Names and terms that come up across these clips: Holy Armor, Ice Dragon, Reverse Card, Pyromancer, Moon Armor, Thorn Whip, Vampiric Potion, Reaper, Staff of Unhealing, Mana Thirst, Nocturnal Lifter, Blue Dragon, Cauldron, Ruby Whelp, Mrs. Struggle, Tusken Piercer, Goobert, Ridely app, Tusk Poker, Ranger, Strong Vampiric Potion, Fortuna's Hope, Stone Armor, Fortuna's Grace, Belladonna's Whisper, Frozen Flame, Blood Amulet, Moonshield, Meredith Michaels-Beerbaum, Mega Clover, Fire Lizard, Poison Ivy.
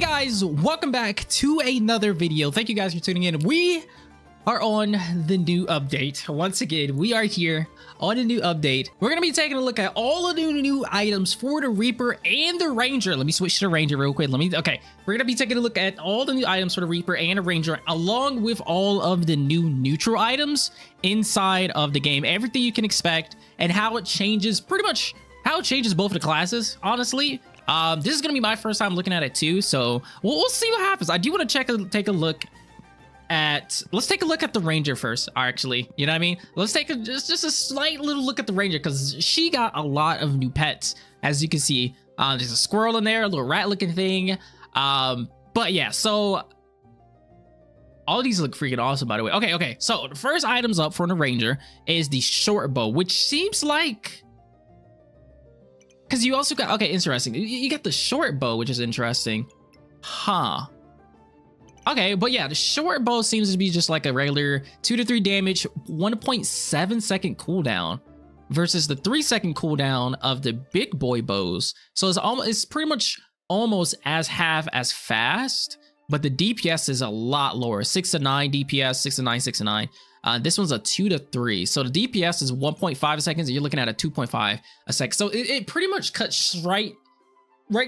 Hey guys, welcome back to another video. Thank you guys for tuning in. We are on the new update. Once again, we are here on a new update. We're going to be taking a look at all of the new items for the Reaper and the Ranger. Let me switch to the Ranger real quick. Okay, we're going to be taking a look at all the new items for the Reaper and the Ranger, along with all of the new neutral items inside of the game. Everything you can expect and how it changes, pretty much how it changes both of the classes, honestly. This is going to be my first time looking at it too, so we'll see what happens. I do want to let's take a look at the Ranger first, actually. You know what I mean? Let's take just a slight little look at the Ranger, because she got a lot of new pets, as you can see. There's a squirrel in there, a little rat-looking thing. But yeah, so all these look freaking awesome, by the way. Okay, so the first items up for the Ranger is the short bow, which seems like... Because you also got, okay, interesting. You got the short bow, which is interesting. Huh. Okay, but yeah, the short bow seems to be just like a regular 2 to 3 damage, 1.7 second cooldown versus the 3-second cooldown of the big boy bows. So it's pretty much almost as half as fast, but the DPS is a lot lower. 6 to 9 DPS, 6 to 9, 6 to 9. This one's a 2 to 3. So the DPS is 1.5 seconds and you're looking at a 2.5 a sec. So it pretty much cuts right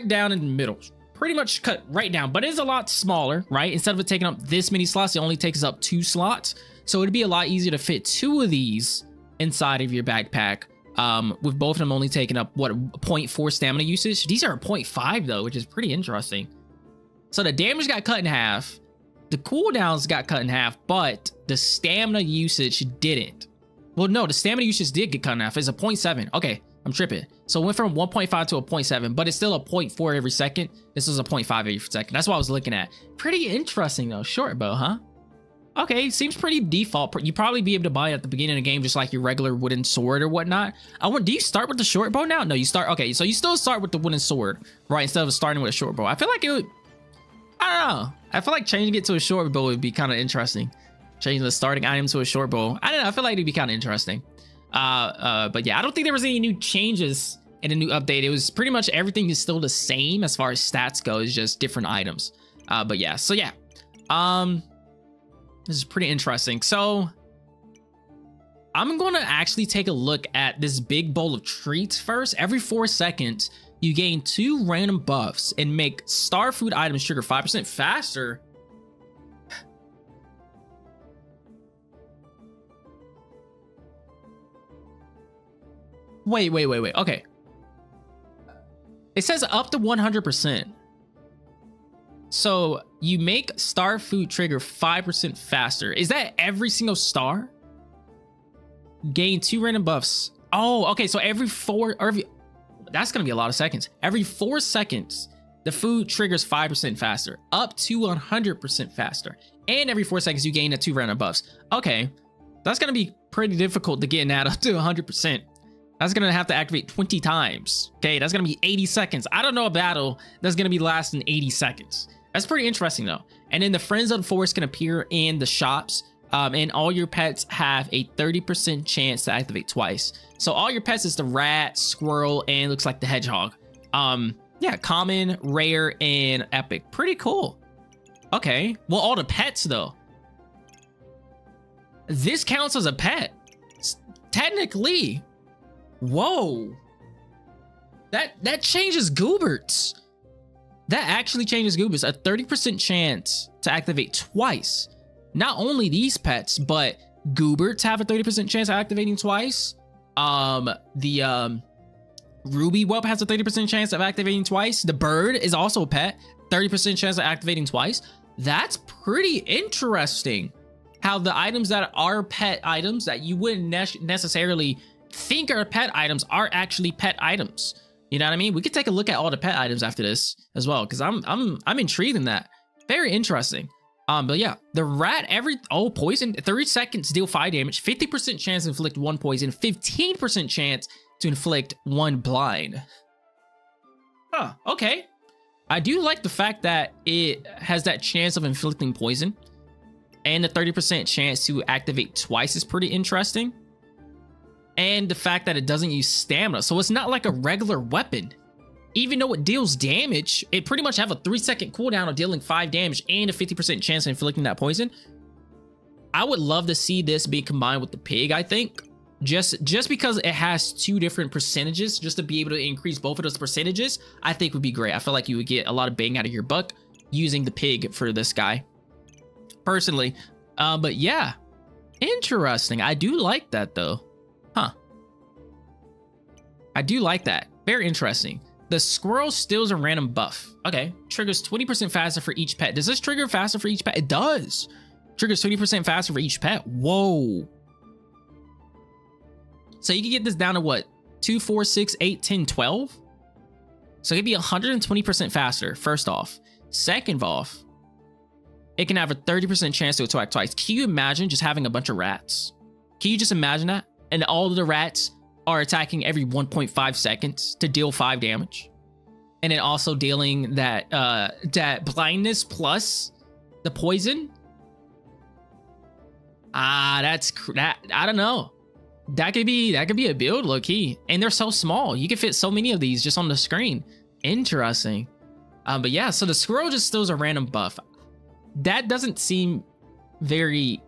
down in the middle. Pretty much cut right down, but it's a lot smaller, right? Instead of it taking up this many slots, it only takes up 2 slots. So it'd be a lot easier to fit 2 of these inside of your backpack. With both of them only taking up, what, 0.4 stamina usage? These are 0.5 though, which is pretty interesting. So the damage got cut in half. The cooldowns got cut in half, but the stamina usage didn't. Well, no, the stamina usage did get cut in half. It's a 0.7. Okay, I'm tripping. So it went from 1.5 to a 0.7, but it's still a 0.4 every second. This was a 0.5 every second. That's what I was looking at. Pretty interesting, though. Short bow, huh? Okay, seems pretty default. You'd probably be able to buy it at the beginning of the game, just like your regular wooden sword or whatnot. Do you start with the short bow now? No, you start... Okay, so you still start with the wooden sword, right? Instead of starting with a short bow. I feel like it would... I don't know. I feel like changing it to a short bow would be kind of interesting. Changing the starting item to a short bow. I don't know. I feel like it'd be kind of interesting. But yeah, I don't think there was any new changes in the new update. It was pretty much everything is still the same as far as stats go. It's just different items. But yeah, so yeah. This is pretty interesting. So I'm going to actually take a look at this big bowl of treats first. Every 4 seconds, you gain 2 random buffs and make star food items trigger 5% faster. Wait. Okay. It says up to 100%. So you make star food trigger 5% faster. Is that every single star? Gain 2 random buffs. Oh, okay. So every 4... or every... That's going to be a lot of seconds. Every 4 seconds, the food triggers 5% faster, up to 100% faster. And every 4 seconds, you gain a 2 random buffs. Okay, that's going to be pretty difficult to get that up to 100%. That's going to have to activate 20 times. Okay, that's going to be 80 seconds. I don't know a battle that's going to be lasting 80 seconds. That's pretty interesting, though. And then the Friends of the Forest can appear in the shops. And all your pets have a 30% chance to activate twice. So all your pets is the rat, squirrel, and looks like the hedgehog. Yeah, common, rare, and epic. Pretty cool. Okay. Well, all the pets, though. This counts as a pet. Technically. Whoa. That changes Gooberts. That actually changes Gooberts. A 30% chance to activate twice. Not only these pets, but Gooberts have a 30% chance of activating twice. The Ruby Whelp has a 30% chance of activating twice. The bird is also a pet, 30% chance of activating twice. That's pretty interesting. How the items that are pet items that you wouldn't necessarily think are pet items are actually pet items. You know what I mean? We could take a look at all the pet items after this as well, because I'm intrigued in that. Very interesting. But yeah, the rat, poison, 30 seconds, deal 5 damage, 50% chance to inflict 1 poison, 15% chance to inflict 1 blind. Huh, okay. I do like the fact that it has that chance of inflicting poison, and the 30% chance to activate twice is pretty interesting. And the fact that it doesn't use stamina, so it's not like a regular weapon. even though it deals damage, it pretty much have a 3-second cooldown of dealing 5 damage and a 50% chance of inflicting that poison. I would love to see this be combined with the pig, I think. Just because it has 2 different percentages, just to be able to increase both of those percentages, I think would be great. I feel like you would get a lot of bang out of your buck using the pig for this guy, personally. But yeah, interesting. I do like that though. Huh. I do like that. Very interesting. The squirrel steals a random buff. Okay. Triggers 20% faster for each pet. Does this trigger faster for each pet? It does. Triggers 20% faster for each pet. Whoa. So you can get this down to what? 2, 4, 6, 8, 10, 12? So it'd be 120% faster, first off. Second off, it can have a 30% chance to attack twice. Can you imagine just having a bunch of rats? Can you just imagine that? And all of the rats are attacking every 1.5 seconds to deal 5 damage. And then also dealing that, that blindness plus the poison. I don't know. That could be a build low key. And they're so small. You can fit so many of these just on the screen. Interesting. But yeah, so the squirrel just steals a random buff. That doesn't seem very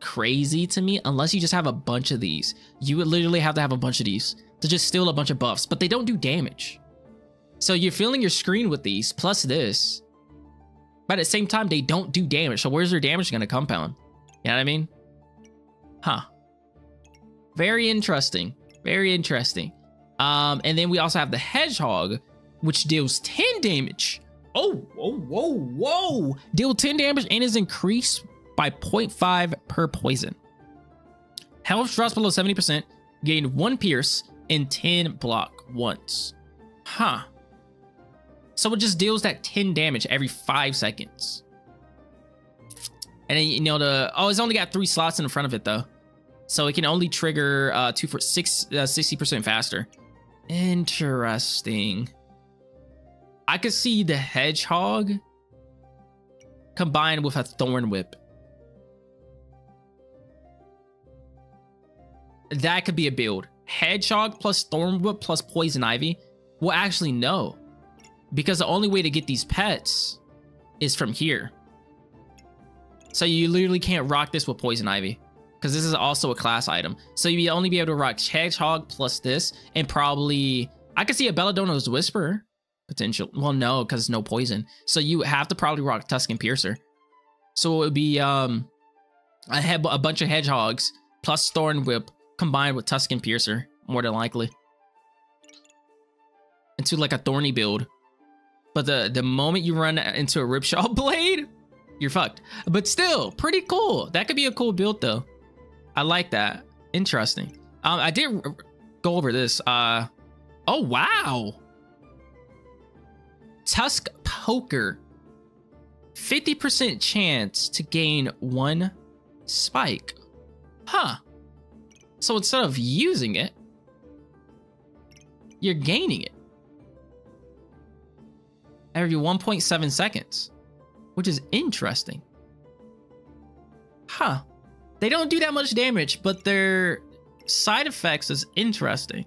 crazy to me unless you just have a bunch of these. You would literally have to have a bunch of these to just steal a bunch of buffs, but they don't do damage. So you're filling your screen with these plus this. But at the same time, they don't do damage. So where's their damage going to compound? You know what I mean? Huh. Very interesting. Very interesting. And then we also have the hedgehog, which deals 10 damage. Oh, whoa, whoa, whoa. Deal 10 damage and is increased by 0.5 per poison. Health drops below 70%, gain 1 pierce and 10 block once. Huh. So it just deals that 10 damage every 5 seconds. And then, you know, oh, it's only got 3 slots in front of it though. So it can only trigger 60% faster. Interesting. I could see the hedgehog combined with a thorn whip. That could be a build. Hedgehog plus thorn whip plus poison ivy. Well, actually, no. Because the only way to get these pets is from here. So you literally can't rock this with poison ivy. Because this is also a class item. So you'd only be able to rock hedgehog plus this. And probably... I could see a Belladonna's Whisper. Potential. Well, no, because no poison. So you have to probably rock Tusken Piercer. So it would be a bunch of hedgehogs plus Thorn Whip combined with Tusken Piercer. More than likely. Into like a thorny build. But the moment you run into a Ripshaw Blade, you're fucked. But still, pretty cool. That could be a cool build though. I like that. Interesting. I did go over this. Oh, wow. Tusk Poker. 50% chance to gain 1 spike. Huh. So instead of using it, you're gaining it. Every 1.7 seconds. Which is interesting. Huh. They don't do that much damage, but their side effects is interesting.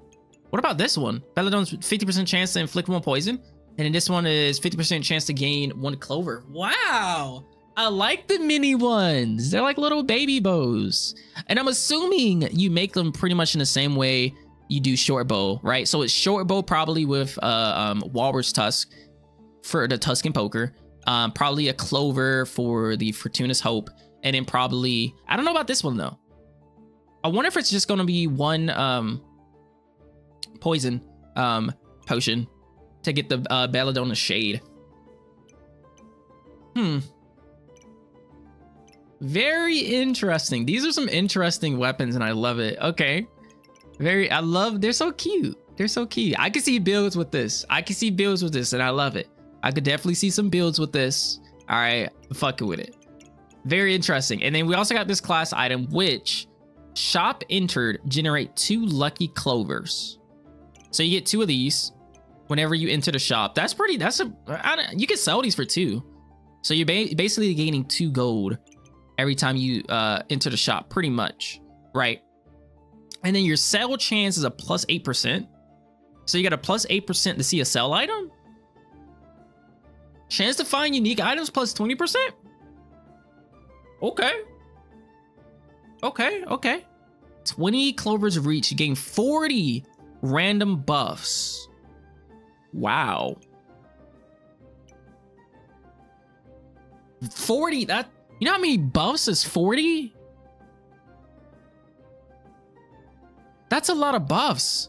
What about this one? Belladonna's 50% chance to inflict 1 poison. And then this one is 50% chance to gain 1 clover. Wow. I like the mini ones. They're like little baby bows. And I'm assuming you make them pretty much in the same way you do short bow, right? So it's short bow probably with walrus tusk for the Tusken Poker. Probably a clover for the Fortuna's Hope. And then probably, I don't know about this one though. I wonder if it's just going to be 1 poison potion to get the Belladonna Shade. Hmm. Very interesting. These are some interesting weapons and I love it. Okay. Very, I love, they're so cute. They're so cute. I can see builds with this. I can see builds with this and I love it. I could definitely see some builds with this. All right, fucking with it. Very interesting. And then we also got this class item, which shop entered, generate 2 lucky clovers. So you get 2 of these whenever you enter the shop. That's pretty, that's a, you can sell these for 2. So you're basically gaining 2 gold every time you enter the shop, pretty much, right? And then your sell chance is a plus 8%. So you got a plus 8% to see a sell item? Chance to find unique items plus 20%? Okay. Okay, okay. 20 Clovers of Reach. You gain 40 random buffs. Wow. 40, that, you know how many buffs is 40? That's a lot of buffs.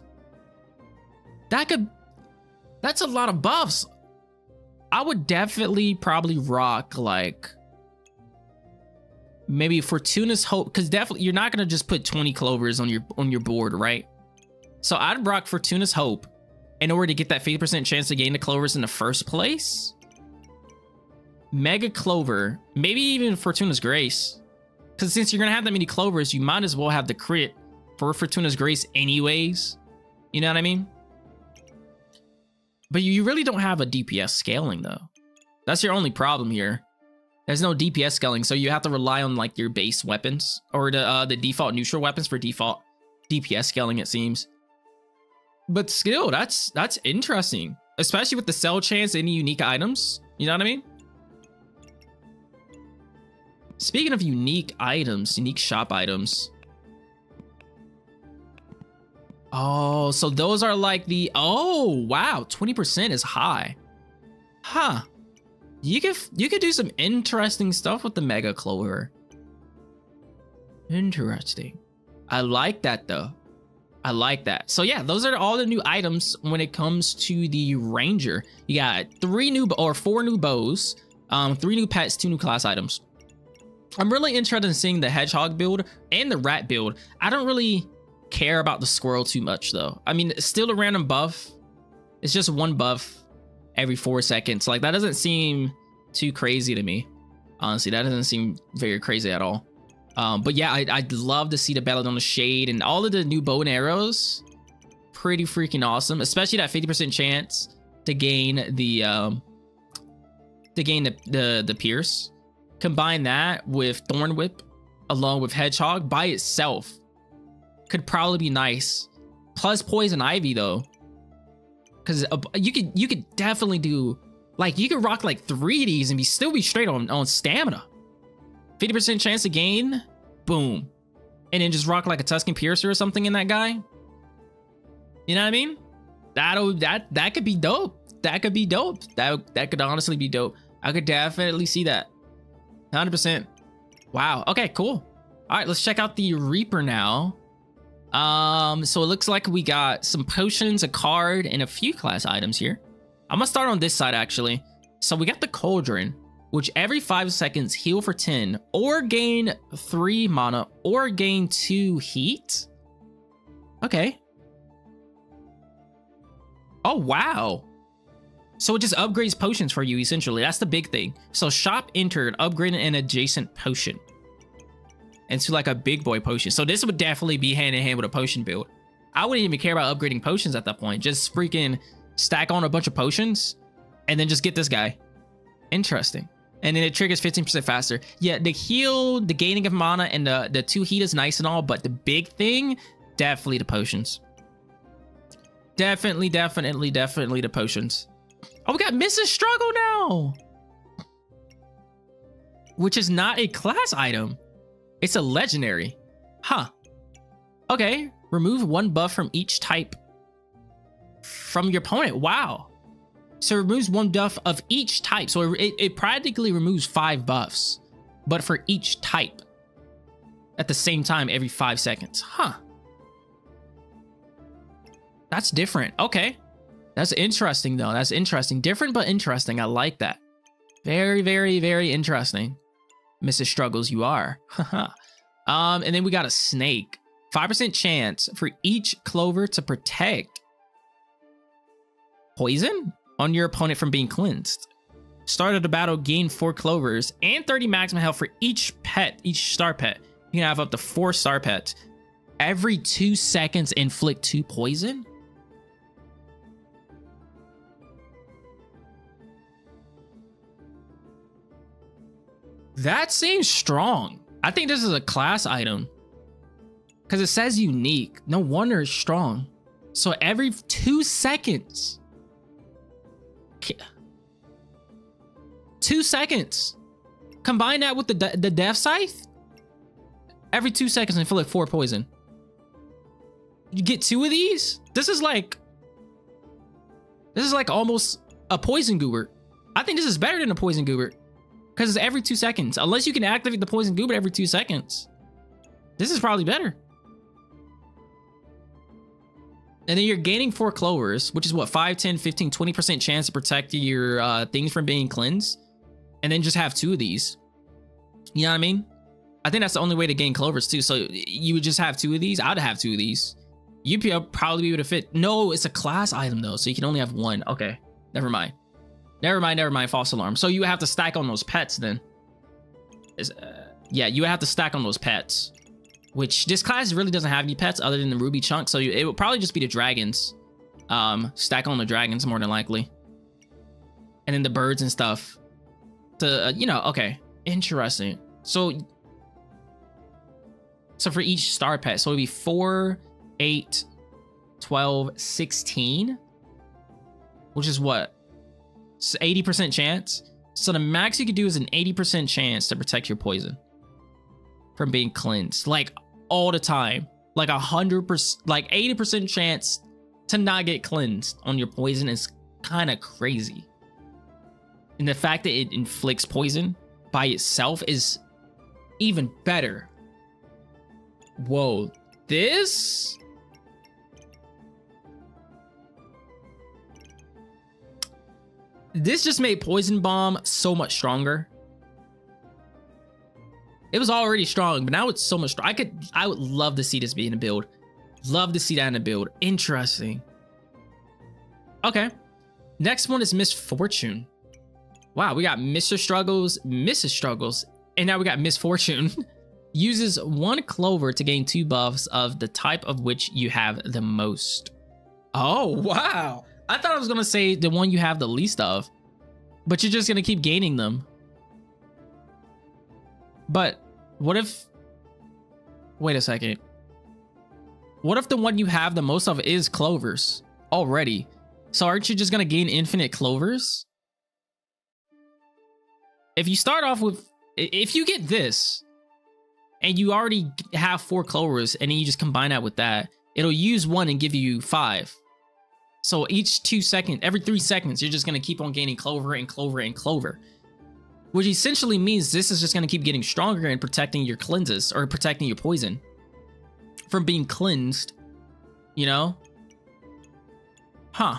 That's a lot of buffs. I would definitely probably rock like maybe Fortuna's Hope, because definitely you're not gonna just put 20 clovers on your board, right? So I'd rock Fortuna's Hope in order to get that 50% chance to gain the clovers in the first place. Mega Clover, maybe even Fortuna's Grace, because since you're gonna have that many clovers, you might as well have the crit for Fortuna's Grace anyways. You know what I mean? But you really don't have a DPS scaling though. That's your only problem here. There's no DPS scaling, so you have to rely on like your base weapons or the default neutral weapons for default DPS scaling, it seems. But still, that's interesting, especially with the sell chance, any unique items. You know what I mean? Speaking of unique items, unique shop items. Oh, so those are like the, oh wow, 20% is high. Huh. You could do some interesting stuff with the Mega Clover. Interesting. I like that though. I like that. So yeah, those are all the new items when it comes to the Ranger. You got four new bows, 3 new pets, 2 new class items. I'm really interested in seeing the Hedgehog build and the Rat build. I don't really care about the Squirrel too much though. I mean, it's still a random buff. It's just one buff every 4 seconds. Like, that doesn't seem too crazy to me. Honestly, that doesn't seem very crazy at all. But yeah, I'd love to see the Belladonna's Shade and all of the new bow and arrows. Pretty freaking awesome, especially that 50% chance to gain the Pierce. Combine that with Thorn Whip along with Hedgehog by itself could probably be nice. Plus Poison Ivy though, because you could definitely do like, you could rock like 3 of these and still be straight on stamina. 50% chance to gain, boom, and then just rock like a Tusken Piercer or something in that guy. You know what I mean? That could be dope. That could be dope. That could honestly be dope. I could definitely see that. 100%. Wow. Okay, cool. All right, let's check out the Reaper now. So it looks like we got some potions, a card, and a few class items here. I'm gonna start on this side actually. So we got the Cauldron, which every 5 seconds heal for 10 or gain 3 mana or gain 2 heat. Okay. Oh, wow. So it just upgrades potions for you, essentially. That's the big thing. So shop entered, upgrading an adjacent potion into like a big boy potion. So this would definitely be hand in hand with a potion build. I wouldn't even care about upgrading potions at that point. Just freaking stack on a bunch of potions and then just get this guy. Interesting. And then it triggers 15% faster. Yeah, the heal, the gaining of mana, and the 2 heat is nice and all, but the big thing, definitely the potions. Definitely the potions. Oh, we got Mrs. Struggle now, which is not a class item. It's a legendary. Huh. Okay. Remove 1 buff from each type from your opponent. Wow. So it removes 1 buff of each type. So it practically removes 5 buffs, but for each type at the same time every 5 seconds. Huh. That's different. Okay. That's interesting though. That's interesting. Different but interesting. I like that. Very, very, very interesting. Mrs. Struggles, you are. And then we got a snake. 5% chance for each clover to protect poison on your opponent from being cleansed. Start of the battle, gain 4 clovers and 30 maximum health for each pet, each star pet. You can have up to 4 star pets. Every 2 seconds, inflict 2 poison. That seems strong. I think this is a class item because it says unique. No wonder it's strong. So every 2 seconds. 2 seconds. Combine that with the Death Scythe. Every 2 seconds and inflict 4 poison. You get 2 of these? This is like almost a poison goobert. I think this is better than a poison goobert. Because it's every 2 seconds. Unless you can activate the poison goobert every 2 seconds. This is probably better. And then you're gaining 4 clovers, which is what, 5, 10, 15, 20% chance to protect your things from being cleansed. And then just have 2 of these. You know what I mean? I think that's the only way to gain clovers too. So you would just have 2 of these. I'd have 2 of these. You'd probably be able to fit. No, it's a class item though. So you can only have 1. Okay, never mind. Never mind, false alarm. So you have to stack on those pets then. Yeah, you have to stack on those pets. Which this class really doesn't have any pets other than the Ruby Chunk. So it would probably just be the dragons. Stack on the dragons more than likely. And then the birds and stuff. You know, okay. Interesting. So for each star pet, so it'd be 4, 8, 12, 16. Which is what? 80% chance. So the max you could do is an 80% chance to protect your poison from being cleansed, like all the time, like 100%, like 80% chance to not get cleansed on your poison is kind of crazy. And the fact that it inflicts poison by itself is even better. Whoa, this? This just made Poison Bomb so much stronger. It was already strong, but now it's so much stronger. I would love to see this be in a build. Love to see that in a build. Interesting. Okay. Next one is Misfortune. Wow, we got Mrs. Struggles, and now we got Misfortune. Uses 1 clover to gain 2 buffs of the type of which you have the most. Oh, wow. I thought I was going to say the one you have the least of, but you're just going to keep gaining them. But what if, wait a second. What if the one you have the most of is clovers already? So aren't you just going to gain infinite clovers? If you start off with, if you get this and you already have 4 clovers and then you just combine that with that, it'll use 1 and give you 5. So each 2 seconds, every 3 seconds, you're just going to keep on gaining clover and clover and clover. Which essentially means this is just going to keep getting stronger and protecting your cleanses or protecting your poison from being cleansed, you know? Huh.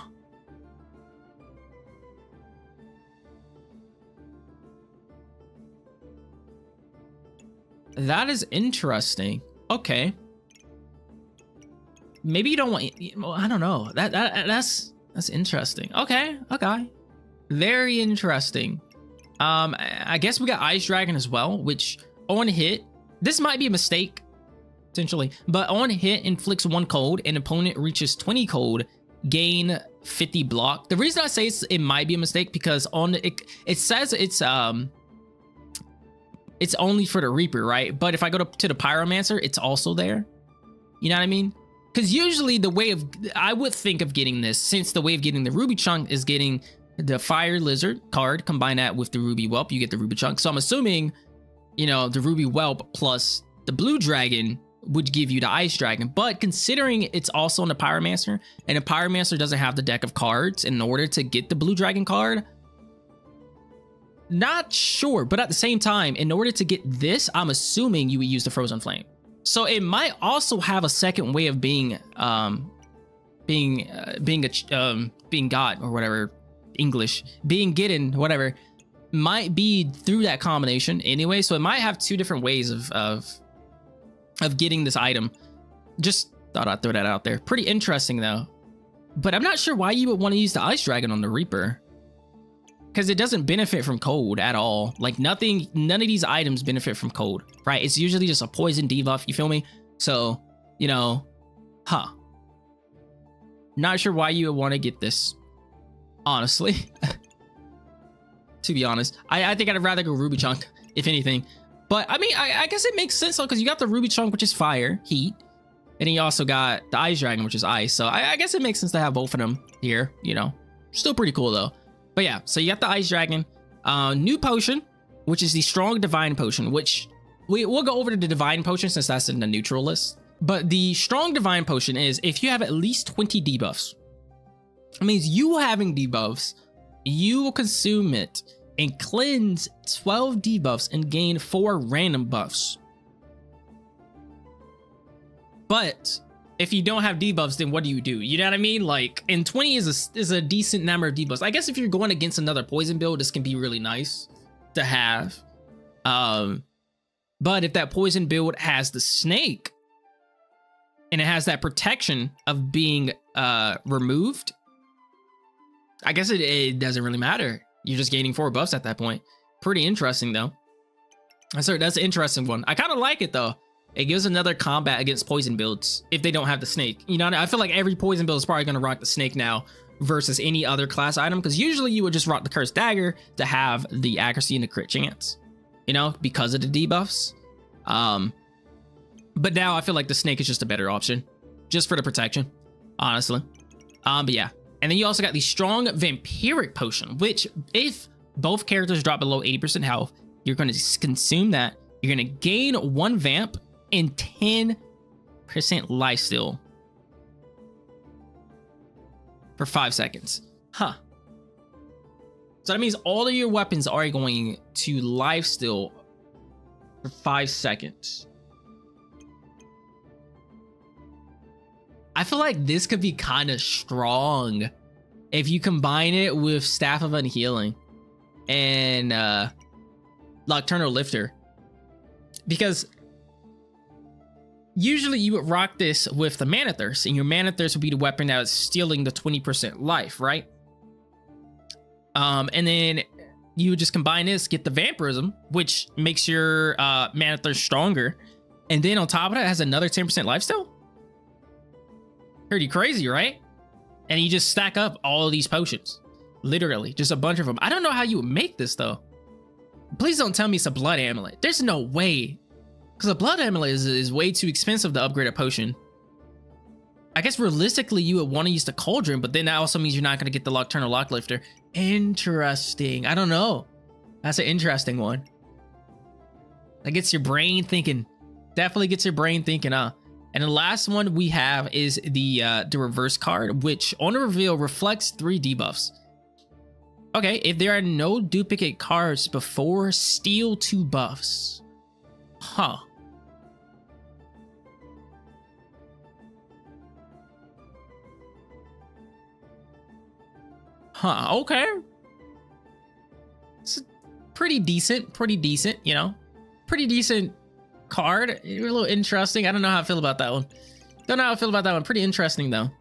That is interesting. Okay. Maybe you don't want, I don't know. That's interesting. Okay. Okay. Very interesting. I guess we got Ice Dragon as well, which on hit, this might be a mistake potentially, but on hit inflicts 1 cold and opponent reaches 20 cold, gain 50 block. The reason I say it might be a mistake because on it says it's only for the Reaper, right? But if I go to the Pyromancer, it's also there. You know what I mean? Because usually the way of, I would think of getting this, since the way of getting the Ruby Chunk is getting the Fire Lizard card, combine that with the Ruby Whelp, you get the Ruby Chunk. So I'm assuming, you know, the Ruby Whelp plus the Blue Dragon would give you the Ice Dragon. But considering it's also on the Pyromancer, and the Pyromancer doesn't have the deck of cards in order to get the Blue Dragon card, not sure. But at the same time, in order to get this, I'm assuming you would use the Frozen Flame. So it might also have a second way of being, being God or whatever, English, being Gideon, whatever, might be through that combination anyway. So it might have 2 different ways of getting this item. Just thought I'd throw that out there. Pretty interesting though, but I'm not sure why you would want to use the Ice Dragon on the Reaper. Because it doesn't benefit from cold at all. Like nothing, none of these items benefit from cold, right? It's usually just a poison debuff, you feel me? So, you know, huh. Not sure why you would want to get this, honestly. To be honest, I think I'd rather go Ruby Chunk, if anything. But I mean, I guess it makes sense though, because you got the Ruby Chunk, which is fire, heat. Then he also got the Ice Dragon, which is ice. So I guess it makes sense to have both of them here, you know. Still pretty cool though. But yeah, so you got the Ice Dragon. New potion, which is the Strong Divine Potion, which we'll go over to the Divine Potion since that's in the neutral list. But the Strong Divine Potion is if you have at least 20 debuffs. It means you having debuffs, you will consume it and cleanse 12 debuffs and gain 4 random buffs. But if you don't have debuffs, then what do? You know what I mean? Like, and 20 is a decent number of debuffs. I guess if you're going against another poison build, this can be really nice to have. But if that poison build has the snake and it has that protection of being removed, I guess it doesn't really matter. You're just gaining 4 buffs at that point. Pretty interesting though. So that's an interesting one. I kind of like it though. It gives another combat against poison builds if they don't have the snake. You know, I feel like every poison build is probably going to rock the snake now versus any other class item, because usually you would just rock the cursed dagger to have the accuracy and the crit chance, you know, because of the debuffs. But now I feel like the snake is just a better option just for the protection, honestly. But yeah. And then you also got the Strong Vampiric Potion, which if both characters drop below 80% health, you're going to consume that. You're going to gain 1 vamp and 10% lifesteal for 5 seconds. Huh. So that means all of your weapons are going to lifesteal for 5 seconds. I feel like this could be kind of strong if you combine it with Staff of Unhealing and Nocturnal Lifter, because usually you would rock this with the Mana Thirst, and your Mana Thirst would be the weapon that is stealing the 20% life, right? And then you would just combine this, get the Vampirism, which makes your Mana Thirst stronger, and then on top of that it has another 10% lifesteal. Pretty crazy, right? And you just stack up all of these potions, literally just a bunch of them. I don't know how you would make this though. Please don't tell me it's a Blood Amulet. There's no way, because a Blood Amulet is way too expensive to upgrade a potion. I guess realistically you would want to use the Cauldron, but then that also means you're not going to get the Nocturnal Lifter. Interesting. I don't know. That's an interesting one. That gets your brain thinking. Definitely gets your brain thinking, huh? And the last one we have is the reverse card, which on a reveal reflects 3 debuffs. Okay, if there are no duplicate cards before, steal 2 buffs. Huh. Huh, okay. It's pretty decent, you know? Pretty decent card. A little interesting. I don't know how I feel about that one. Don't know how I feel about that one. Pretty interesting though.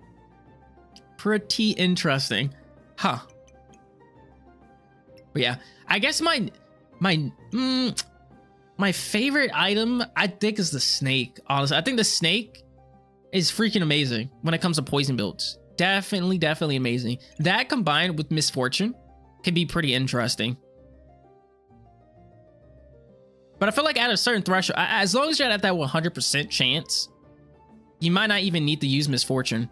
Pretty interesting. Huh. But yeah, I guess my favorite item I think is the snake. Honestly, I think the snake is freaking amazing when it comes to poison builds. Definitely amazing. That combined with Misfortune can be pretty interesting. But I feel like at a certain threshold, as long as you're at that 100% chance, you might not even need to use Misfortune.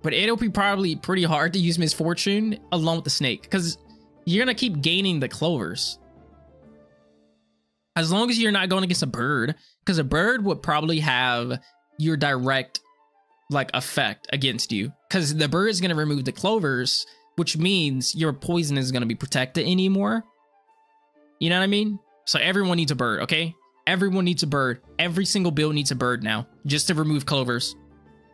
But it'll be probably pretty hard to use Misfortune along with the snake, because you're going to keep gaining the clovers. As long as you're not going against a bird, because a bird would probably have your direct like effect against you, because the bird is going to remove the clovers, which means your poison is going to be protected anymore. You know what I mean? So everyone needs a bird, okay? Everyone needs a bird. Every single build needs a bird now, just to remove clovers.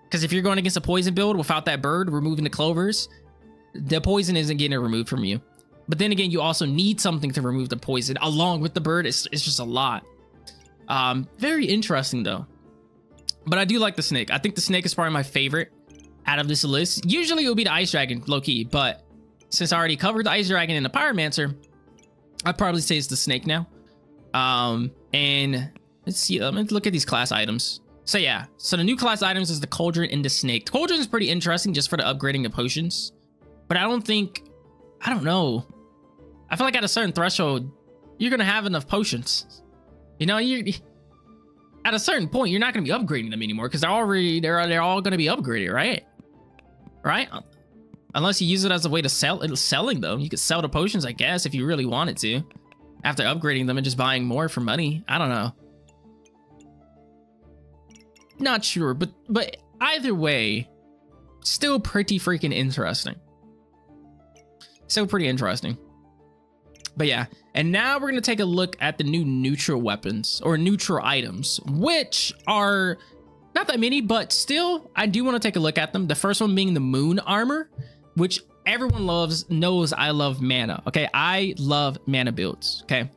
Because if you're going against a poison build without that bird removing the clovers, the poison isn't getting removed from you. But then again, you also need something to remove the poison along with the bird. It's just a lot. Very interesting though. But I do like the snake. I think the snake is probably my favorite out of this list. Usually it would be the Ice Dragon, low-key. But since I already covered the Ice Dragon and the Pyromancer, I'd probably say it's the snake now. And let's see, let's look at these class items. So yeah, so the new class items is the Cauldron and the snake. The Cauldron is pretty interesting just for the upgrading of potions, but I don't know. I feel like at a certain threshold, you're going to have enough potions. You know, at a certain point, you're not going to be upgrading them anymore because they're all going to be upgraded, right? Right? Unless you use it as a way to sell it, selling them. You could sell the potions, I guess, if you really wanted to. After upgrading them and just buying more for money. I don't know. Not sure, but either way, still pretty freaking interesting. Still pretty interesting. But yeah, and now we're going to take a look at the new neutral weapons or neutral items, which are not that many, but still, I do want to take a look at them. The first one being the Moon Armor, which everyone loves, knows I love mana. Okay, I love mana builds. Okay,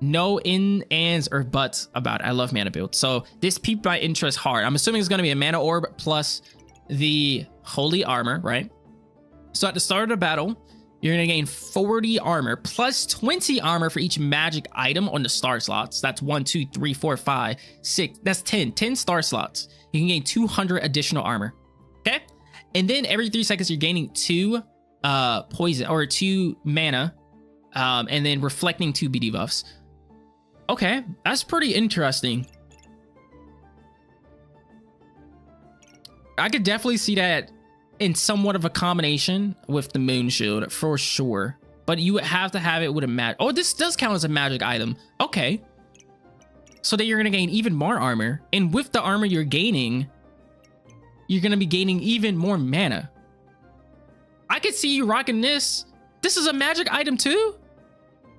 no in, ands, or buts about it. I love mana builds. So this piqued my interest hard. I'm assuming it's going to be a Mana Orb plus the Holy Armor, right? So at the start of the battle, you're going to gain 40 armor plus 20 armor for each magic item on the star slots. That's 1, 2, 3, 4, 5, 6. That's 10. 10 star slots. You can gain 200 additional armor. Okay. And then every 3 seconds, you're gaining 2 mana and then reflecting 2 BD buffs. Okay. That's pretty interesting. I could definitely see that in somewhat of a combination with the Moonshield for sure, but you would have to have it with a magic. Oh, this does count as a magic item. Okay, so that you're gonna gain even more armor, and with the armor you're gaining, you're gonna be gaining even more mana. I could see you rocking this. This is a magic item too.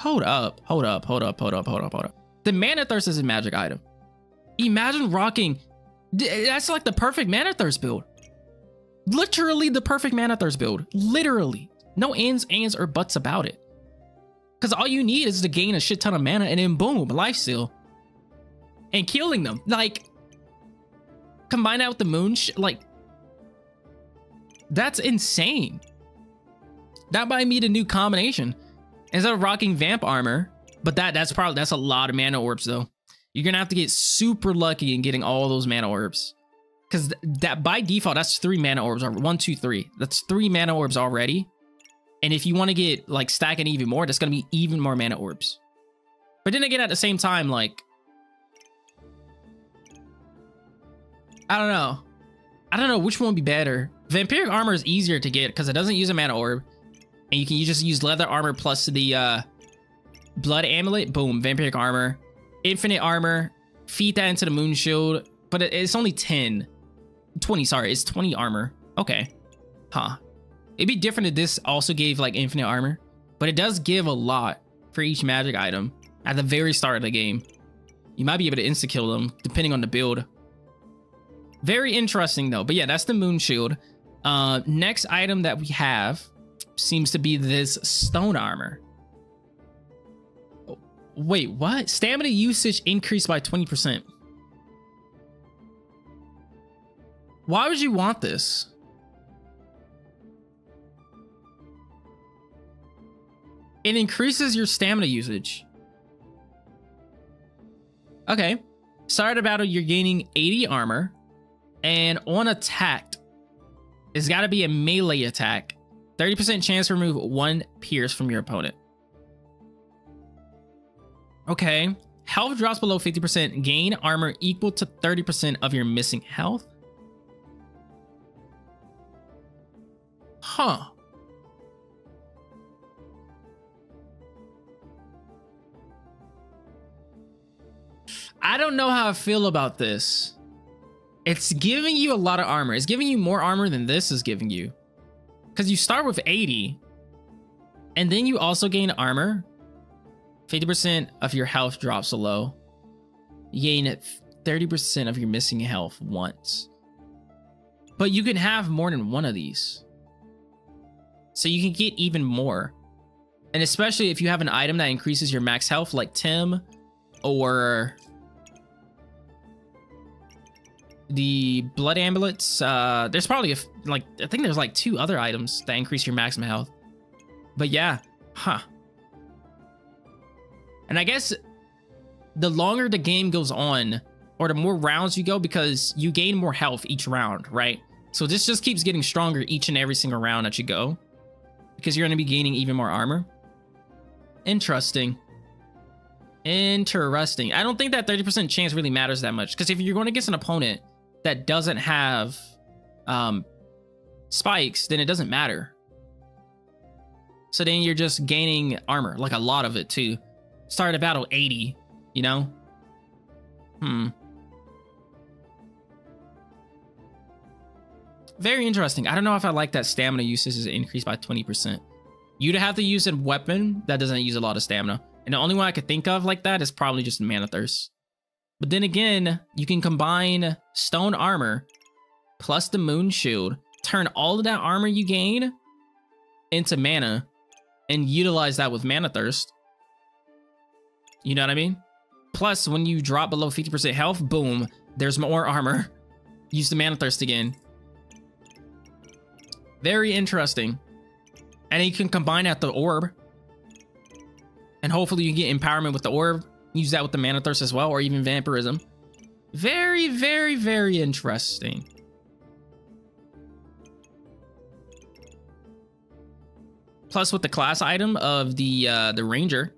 Hold up. The Mana Thirst is a magic item. Imagine rocking. That's like the perfect Mana Thirst build. Literally the perfect Mana Thirst build. Literally. No ins, ands, or buts about it. Because all you need is to gain a shit ton of mana and then boom, lifesteal. And killing them. Like, combine that with the moon, like, that's insane. That might be a new combination. Instead of rocking Vamp Armor, but that's a lot of Mana Orbs though. You're going to have to get super lucky in getting all those Mana Orbs. Because that by default, that's 3 mana orbs. 1, 2, 3. That's 3 mana orbs already. And if you want to get like stacking even more, that's going to be even more mana orbs. But then again, at the same time, like, I don't know. I don't know which one would be better. Vampiric Armor is easier to get because it doesn't use a mana orb. And you can just use leather armor plus the blood amulet. Boom. Vampiric Armor. Infinite armor. Feed that into the moon shield. But it's only 20, sorry, it's 20 armor. Okay. Huh. It'd be different if this also gave like infinite armor, but it does give a lot for each magic item at the very start of the game. You might be able to insta-kill them depending on the build. Very interesting though. But yeah, that's the moon shield. Next item that we have seems to be this stone armor. Wait, what? Stamina usage increased by 20%. Why would you want this? It increases your stamina usage. Okay. Start of battle, you're gaining 80 armor. And on attack, it's got to be a melee attack. 30% chance to remove 1 pierce from your opponent. Okay. Health drops below 50%. Gain armor equal to 30% of your missing health. Huh. I don't know how I feel about this. It's giving you a lot of armor. It's giving you more armor than this is giving you. Because you start with 80. And then you also gain armor. 50% of your health drops below. You gain 30% of your missing health once. But you can have more than one of these. So you can get even more. And especially if you have an item that increases your max health like Tim or the blood amulets. There's probably I think there's like 2 other items that increase your maximum health. But yeah, huh. And I guess the longer the game goes on or the more rounds you go, because you gain more health each round, right? So this just keeps getting stronger each and every single round that you go, because you're going to be gaining even more armor. Interesting. Interesting. I don't think that 30% chance really matters that much, because if you're going against an opponent that doesn't have spikes, then it doesn't matter. So then you're just gaining armor, like a lot of it too. Start a battle 80, you know? Hmm. Very interesting. I don't know if I like that stamina usage is increased by 20%. You'd have to use a weapon that doesn't use a lot of stamina. And the only one I could think of like that is probably just Mana Thirst. But then again, you can combine Stone Armor plus the Moonshield, turn all of that armor you gain into mana, and utilize that with Mana Thirst. You know what I mean? Plus, when you drop below 50% health, boom, there's more armor. Use the Mana Thirst again. Very interesting. And you can combine that with the orb. And hopefully you get empowerment with the orb. Use that with the Mana Thirst as well, or even vampirism. Very, very, very interesting. Plus with the class item of the Ranger.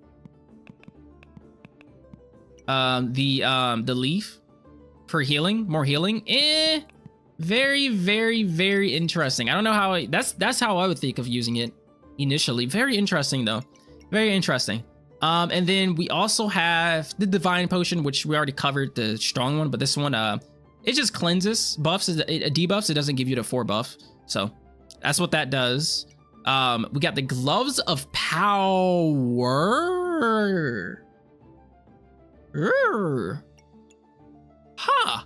The leaf for healing, more healing. Very, very, very interesting. I don't know how I, that's how I would think of using it initially. Very interesting though. Very interesting. And then we also have the Divine Potion, which we already covered the strong one, but this one, it just cleanses, buffs, it debuffs, it doesn't give you the 4 buff. So that's what that does. We got the Gloves of Power. Huh.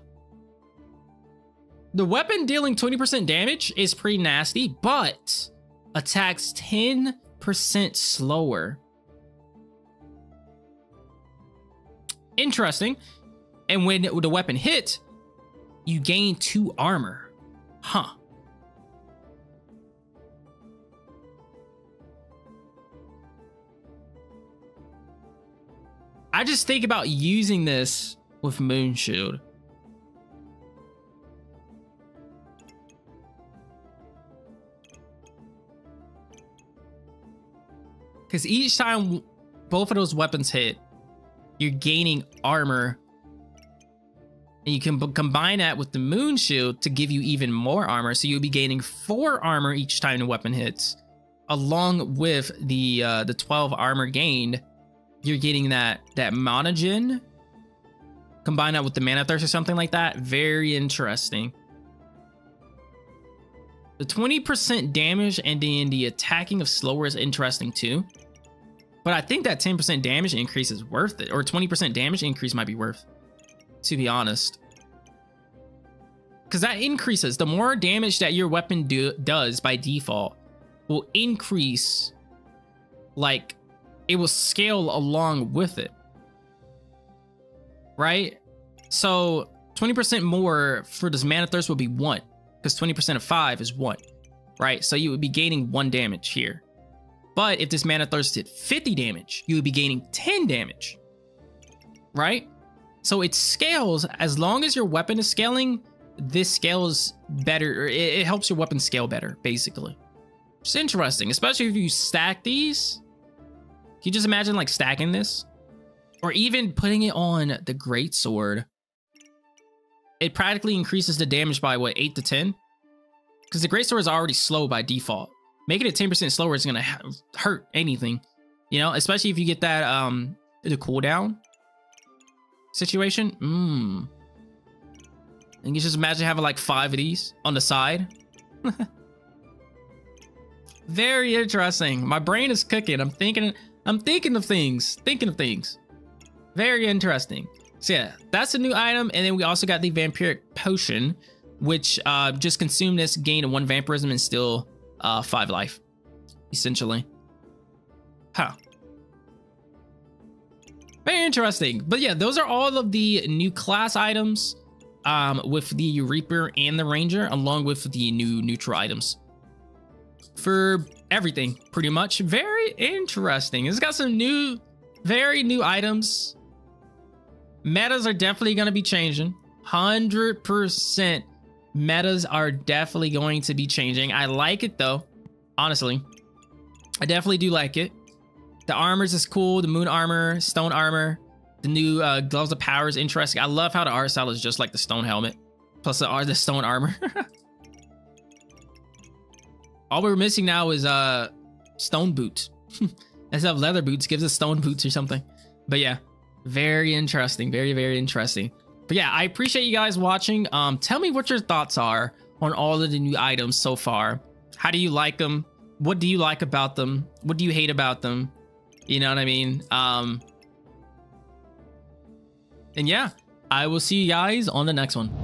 The weapon dealing 20% damage is pretty nasty, but attacks 10% slower. Interesting. And when the weapon hit, you gain 2 armor. Huh. I just think about using this with Moonshield. Because each time both of those weapons hit, you're gaining armor. And you can combine that with the Moonshield to give you even more armor. So you'll be gaining 4 armor each time the weapon hits. Along with the 12 armor gained, you're getting that monogen. Combine that with the Mana Thirst or something like that. Very interesting. The 20% damage and then the attacking of slower is interesting too. But I think that 10% damage increase is worth it, or 20% damage increase might be worth, to be honest. Because that increases. The more damage that your weapon does by default will increase, like, it will scale along with it, right? So 20% more for this Mana Thirst will be 1, because 20% of 5 is 1, right? So you would be gaining 1 damage here. But if this Mana Thirst did 50 damage, you would be gaining 10 damage, right? So it scales. As long as your weapon is scaling, this scales better. It helps your weapon scale better, basically. It's interesting, especially if you stack these. Can you just imagine, like, stacking this? Or even putting it on the Greatsword. It practically increases the damage by, what, 8 to 10? Because the Greatsword is already slow by default. Making it 10% slower is going to hurt anything, you know, especially if you get that, the cooldown situation. And you just imagine having like 5 of these on the side. Very interesting. My brain is cooking. I'm thinking of things. Very interesting. So yeah, that's a new item. And then we also got the Vampiric Potion, which, just consume this, gain 1 vampirism and still 5 life, essentially. Huh. Very interesting. But yeah, those are all of the new class items, with the Reaper and the Ranger, along with the new neutral items for everything, pretty much. Very interesting. It's got some new, very new items. Metas are definitely going to be changing. 100%. Metas are definitely going to be changing. I like it though, honestly. I definitely do like it. The armors is cool. The Moon Armor, Stone Armor, The new Gloves of Power is interesting. I love how the art style is just like the stone helmet, plus the stone armor. All we're missing now is stone boots. Instead of leather boots, gives us stone boots or something. But yeah, very interesting. Very, very interesting. But yeah, I appreciate you guys watching. Tell me what your thoughts are on all of the new items so far. How do you like them? What do you like about them? What do you hate about them? You know what I mean? And yeah, I will see you guys on the next one.